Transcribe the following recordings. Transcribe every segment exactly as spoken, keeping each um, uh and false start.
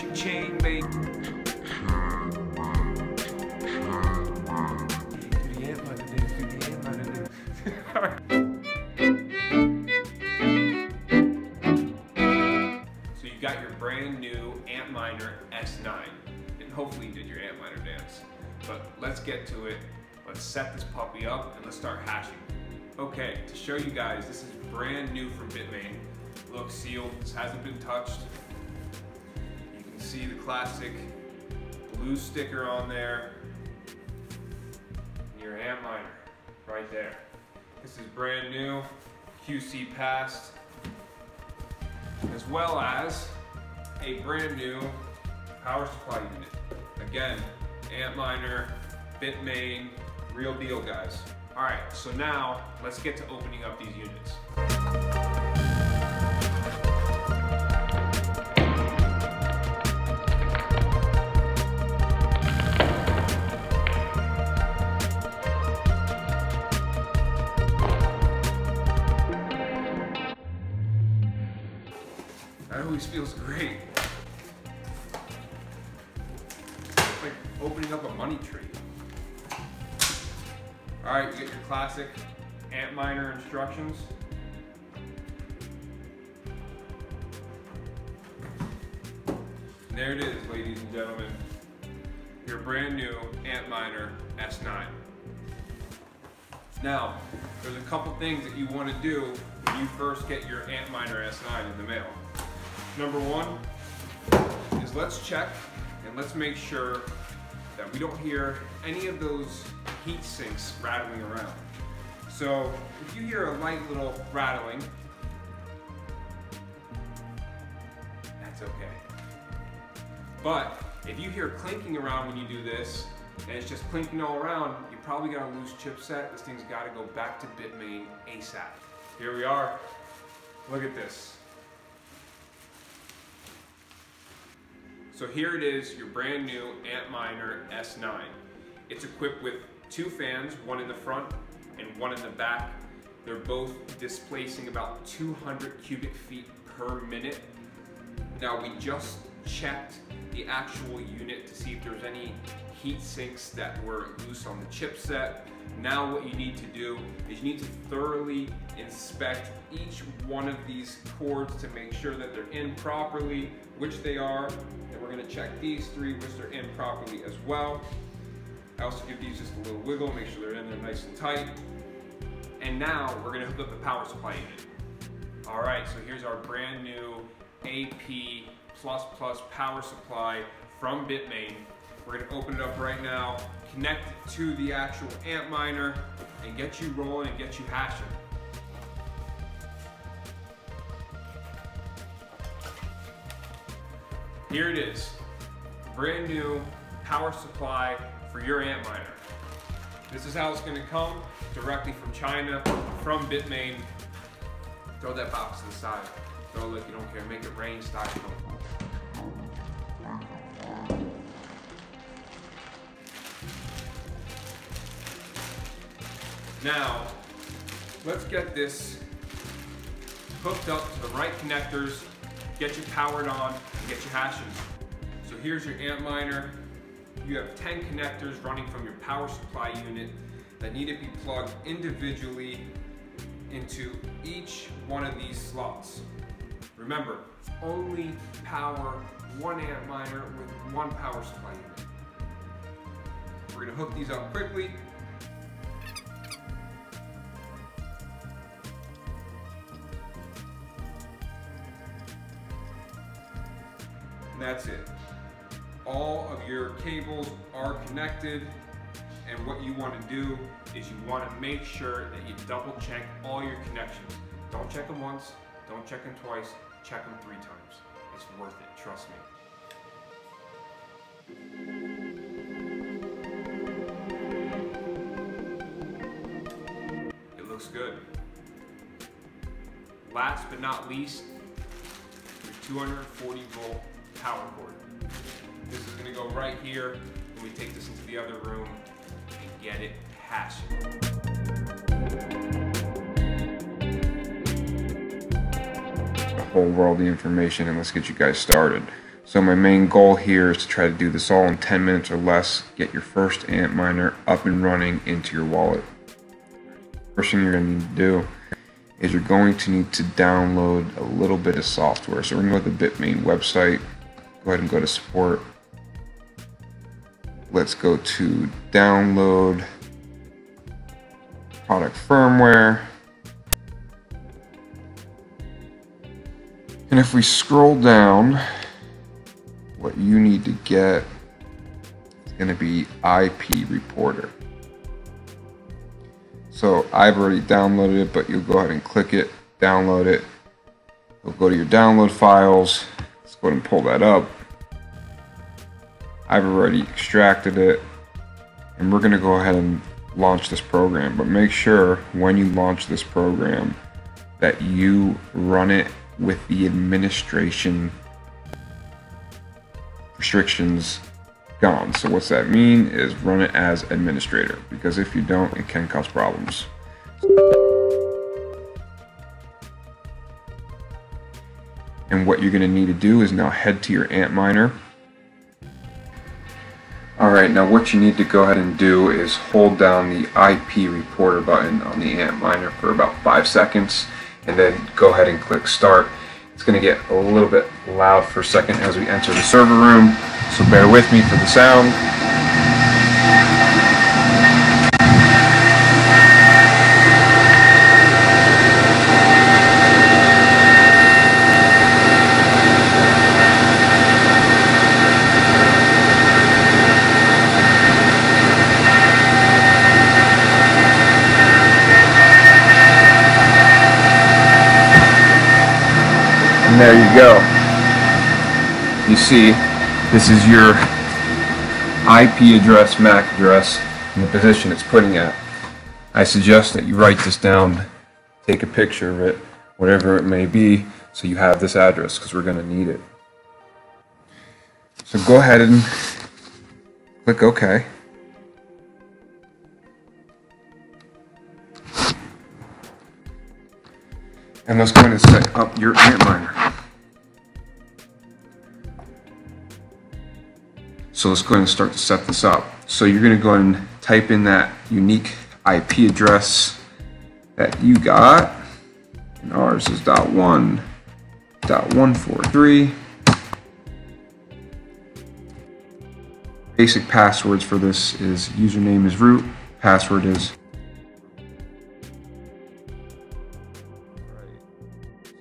electric chain mate. Do the air mode do, do the air mode do. So you got your brand new Antminer S nine, and hopefully you did your Antminer dance. But let's get to it, let's set this puppy up, and let's start hashing. Okay, to show you guys, this is brand new from Bitmain. Looks sealed, this hasn't been touched. You can see the classic blue sticker on there. And your Antminer, right there. This is brand new, Q C passed. As well as a brand new power supply unit. Again, Antminer, Bitmain, real deal guys. All right, so now let's get to opening up these units. That always feels great. It's like opening up a money tree. All right, you get your classic Antminer instructions. And there it is, ladies and gentlemen. Your brand new Antminer S nine. Now, there's a couple things that you want to do when you first get your Antminer S nine in the mail. Number one is let's check and let's make sure that we don't hear any of those heat sinks rattling around. So if you hear a light little rattling, that's okay. But if you hear clinking around when you do this, and it's just clinking all around, you probably got a loose chipset. This thing's got to go back to Bitmain ASAP. Here we are. Look at this. So here it is, your brand new Antminer S nine. It's equipped with two fans, one in the front and one in the back. They're both displacing about two hundred cubic feet per minute. Now we just checked the actual unit to see if there's any heat sinks that were loose on the chipset. Now what you need to do is you need to thoroughly inspect each one of these cords to make sure that they're in properly, which they are. And we're gonna check these three, which they're in properly as well. I also give these just a little wiggle, make sure they're in there nice and tight. And now we're gonna hook up the power supply unit. All right, so here's our brand new A P plus plus power supply from Bitmain. We're gonna open it up right now, connect it to the actual Antminer, and get you rolling and get you hashing. Here it is, brand new power supply for your Antminer. This is how it's gonna come, directly from China, from Bitmain. Throw that box to the side. Throw it like you don't care, make it rain, stock come. Now, let's get this hooked up to the right connectors, get you powered on, and get you hashing. So here's your Antminer. You have ten connectors running from your power supply unit that need to be plugged individually into each one of these slots. Remember, only power one Antminer with one power supply unit. We're gonna hook these up quickly. And that's it. All of your cables are connected, and what you want to do is you want to make sure that you double check all your connections. Don't check them once, don't check them twice, check them three times. It's worth it, trust me. It looks good. Last but not least, your two hundred forty volt power cord. This is gonna go right here when we take this into the other room and get it hashed. Over all the information, and let's get you guys started. So my main goal here is to try to do this all in ten minutes or less, get your first Antminer up and running into your wallet. First thing you're going to need to do is you're going to need to download a little bit of software. So we're going to go to the Bitmain website, go ahead and go to support. Let's go to download product firmware. And if we scroll down, what you need to get is going to be I P reporter. So I've already downloaded it, but you'll go ahead and click it, download it. You'll go to your download files. Let's go ahead and pull that up. I've already extracted it, and we're going to go ahead and launch this program. But make sure when you launch this program that you run it with the administration restrictions gone. So what's that mean is run it as administrator, because if you don't, it can cause problems. And what you're going to need to do is now head to your Antminer. Alright, now what you need to go ahead and do is hold down the I P reporter button on the Antminer for about five seconds, and then go ahead and click start. It's going to get a little bit loud for a second as we enter the server room, so bear with me for the sound. There you go. You see, this is your I P address, M A C address, and the position it's putting at. I suggest that you write this down, take a picture of it, whatever it may be, so you have this address, because we're going to need it. So go ahead and click OK. And let's go ahead and set up your Antminer. So let's go ahead and start to set this up. So you're going to go ahead and type in that unique I P address that you got. And ours is dot one dot one forty-three. Basic passwords for this is username is root, password is.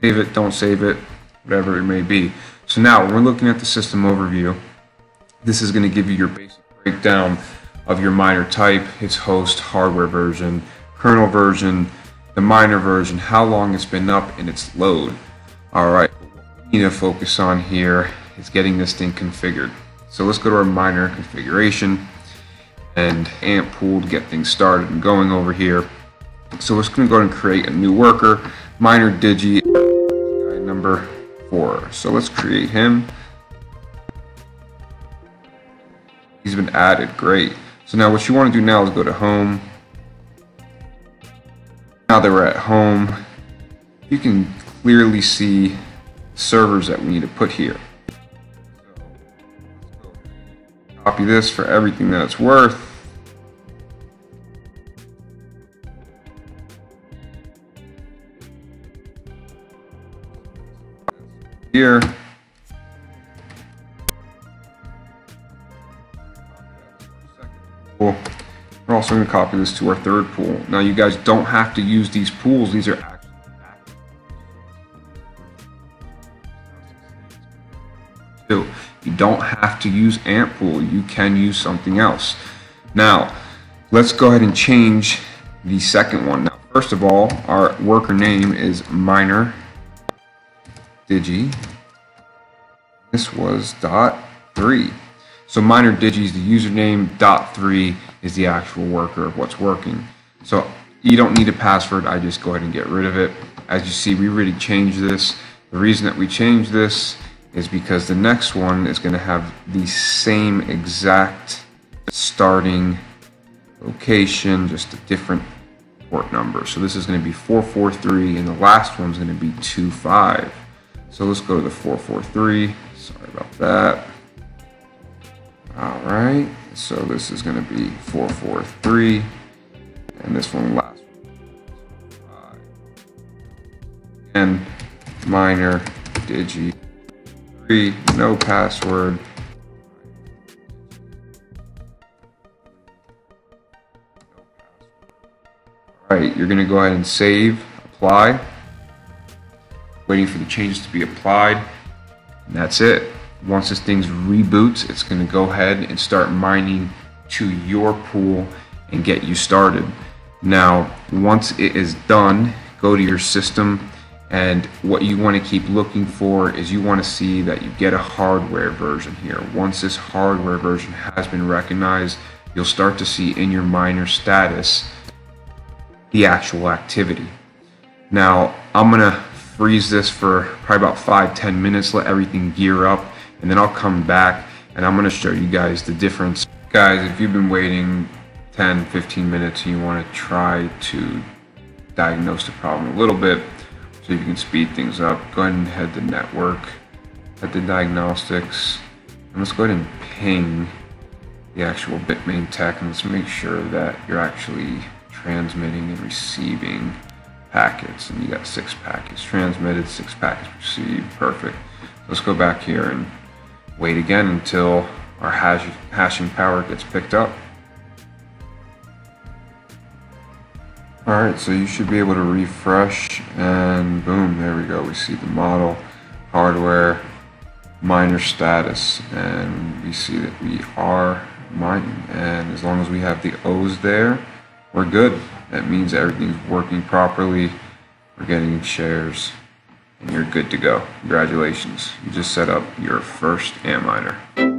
Save it, don't save it, whatever it may be. So now we're looking at the system overview. This is going to give you your basic breakdown of your miner type, its host, hardware version, kernel version, the miner version, how long it's been up, and its load. Alright, what we need to focus on here is getting this thing configured. So let's go to our miner configuration and antpool to get things started and going over here. So let's go ahead and create a new worker, MinerDigi number four. So let's create him. He's been added, great. So now what you want to do now is go to home. Now that we're at home, you can clearly see servers that we need to put here. So copy this for everything that it's worth. Here. We're also going to copy this to our third pool. Now you guys don't have to use these pools. These are actually active. You don't have to use Antpool. You can use something else. Now let's go ahead and change the second one. Now first of all, our worker name is MinerDigi. This was dot three. So MinerDigi is the username, dot three is the actual worker of what's working. So you don't need a password, I just go ahead and get rid of it. As you see, we really changed this. The reason that we changed this is because the next one is going to have the same exact starting location, just a different port number. So this is going to be four four three, and the last one's going to be two five. So let's go to the four four three, Sorry about that. All right, so this is going to be four four three, and this one last one. Again, MinerDigi three, no password. All right, you're going to go ahead and save, apply, waiting for the changes to be applied, and that's it. Once this thing reboots, it's going to go ahead and start mining to your pool and get you started. Now, once it is done, go to your system, and what you want to keep looking for is you want to see that you get a hardware version here. Once this hardware version has been recognized, you'll start to see in your miner status the actual activity. Now, I'm going to freeze this for probably about five to ten minutes, let everything gear up, and then I'll come back and I'm going to show you guys the difference. Guys, if you've been waiting ten to fifteen minutes and you want to try to diagnose the problem a little bit, so you can speed things up, go ahead and head to network, head to diagnostics, and let's go ahead and ping the actual Bitmain tech, and let's make sure that you're actually transmitting and receiving packets. And you got six packets transmitted, six packets received. Perfect. Let's go back here and wait again until our hash, hashing power gets picked up. Alright, so you should be able to refresh, and boom, there we go. We see the model, hardware, miner status, and we see that we are mining. And as long as we have the O's there, we're good. That means everything's working properly, we're getting shares, and you're good to go. Congratulations, you just set up your first Antminer.